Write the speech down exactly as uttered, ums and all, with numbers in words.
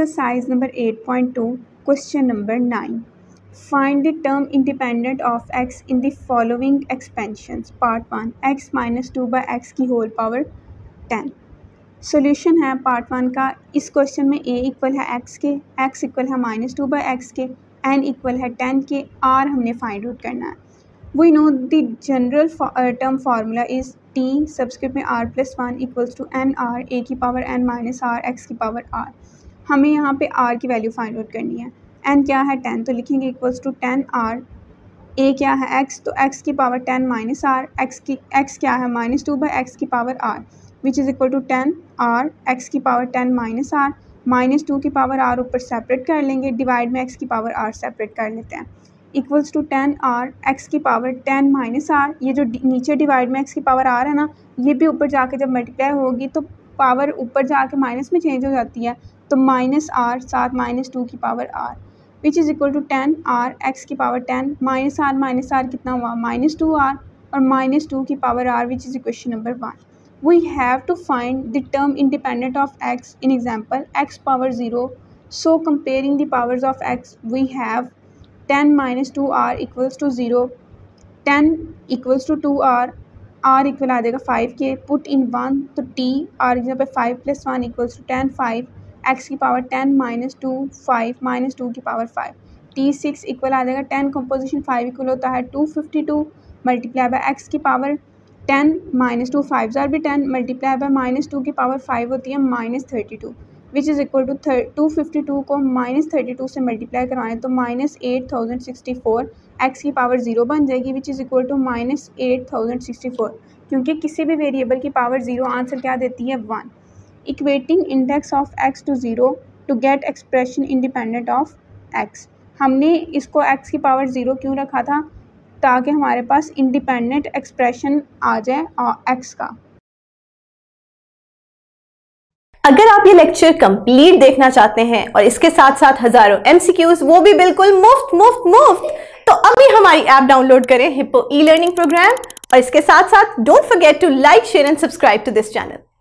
Exercise number eight point two, question number nine. Find the term independent of x in the following expansions. Part one, x minus two by x की whole power ten. Solution है part one का. इस question में a equal है x के, x equal है minus two by x के, n equal है टेन के, r हमने फाइंड आउट करना है. We know the general term formula is t subscript में r plus one equals to n r, a की power n minus r, x की power r. हमें यहाँ पे r की वैल्यू फाइंड आउट करनी है. n क्या है टेन, तो लिखेंगे equals to ten r. a क्या है x, तो x की power ten minus r, x की x क्या है माइनस टू बाई एक्स की power r, which is equal to ten r, x की power ten minus r, minus two की पावर r ऊपर सेपरेट कर लेंगे, डिवाइड में x की पावर r सेपरेट कर लेते हैं. Equals to ten r, x की पावर टेन माइनस आर, ये जो नीचे डिवाइड में x की पावर r है ना, ये भी ऊपर जाके जब मल्टीप्लाई होगी तो पावर ऊपर जाके माइनस में चेंज हो जाती है, तो माइनस आर साथ माइनस टू की power r, which is equal to ten r, x की power ten minus r, minus r कितना हुआ माइनस टू आर, और माइनस टू की power r which is equation number one. We have to find the term independent of x in example x power zero. So comparing the powers of x we have ten minus two r equals to zero, ten equals to two r, r equal आ जाएगा five के, put in one तो t, r यहाँ पे five plus one equals to ten, five, x की power ten minus two, five minus two की power five, t six equal आ जाएगा टेन कंपोजिशन फाइव इक्वल होता है two fifty two multiply by x की power ten minus two, five जार भी ten multiply by minus two की power five होती है minus thirty two, which is equal to थर टू फिफ्टी टू को माइनस थर्टी टू से multiply करवाएं तो minus eight thousand sixty four x की पावर ज़ीरो बन जाएगी, which is equal to minus eight thousand sixty four, क्योंकि किसी भी वेरिएबल की पावर ज़ीरो आंसर क्या देती है one. Equating index of x to zero to get expression independent of x. हमने इसको एक्स की पावर ज़ीरो क्यों रखा था, ताकि हमारे पास इंडिपेंडेंट एक्सप्रेशन आ जाए एक्स का. अगर आप ये लेक्चर कंप्लीट देखना चाहते हैं और इसके साथ साथ हजारों एमसीक्यूज, वो भी बिल्कुल मुफ्त मुफ्त मुफ्त, तो अभी हमारी ऐप डाउनलोड करें हिप्पो ई लर्निंग प्रोग्राम, और इसके साथ साथ don't forget to like share and subscribe to this channel.